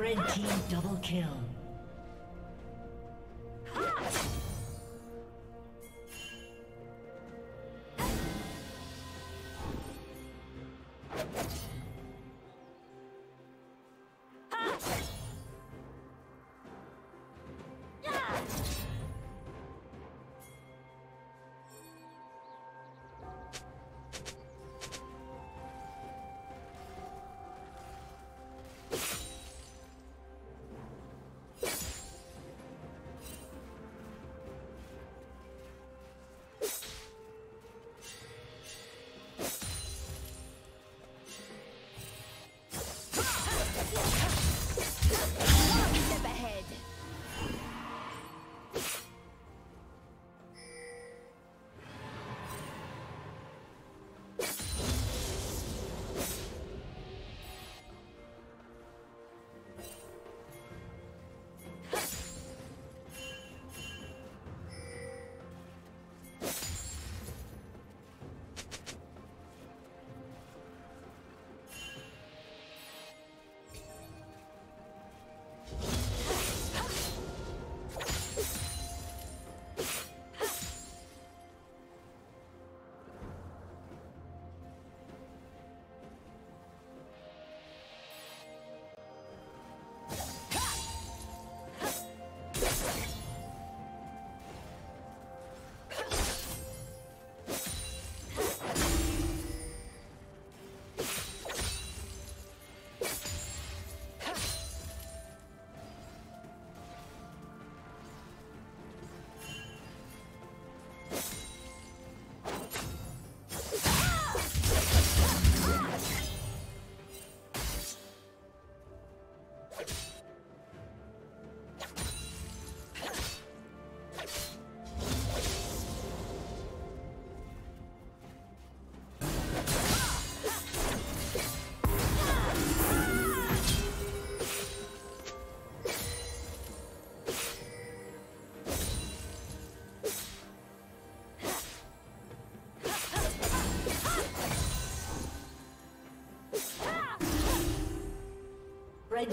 Red team double kill. Red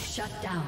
Shut down.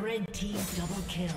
Red team double kill.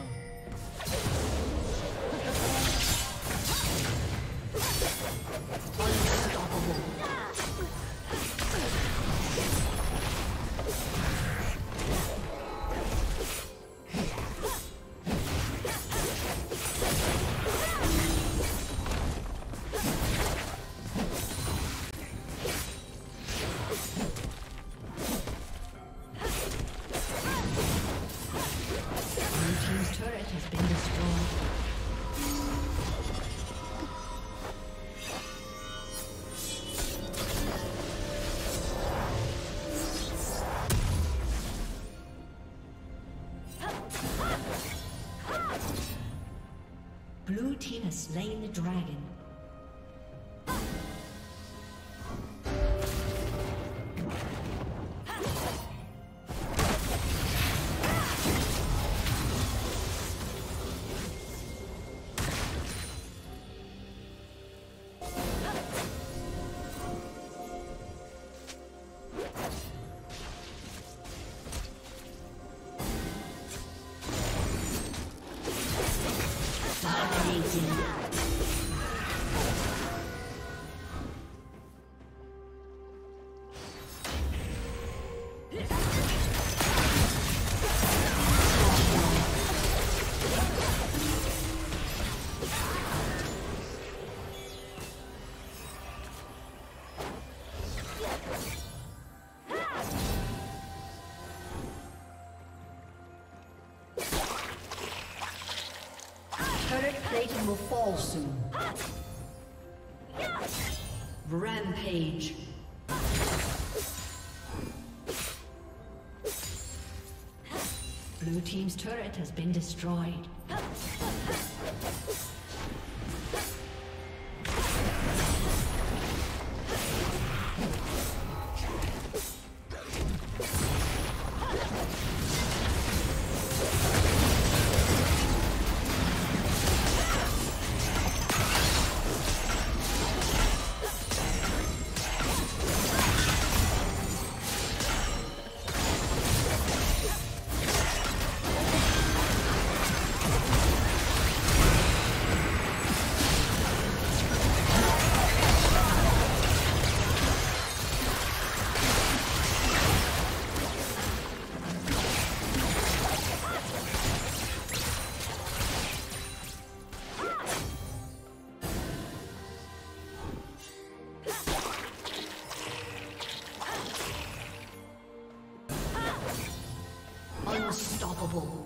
Blue team has slain the dragon. Will fall soon. Rampage. Blue team's turret has been destroyed. Unstoppable.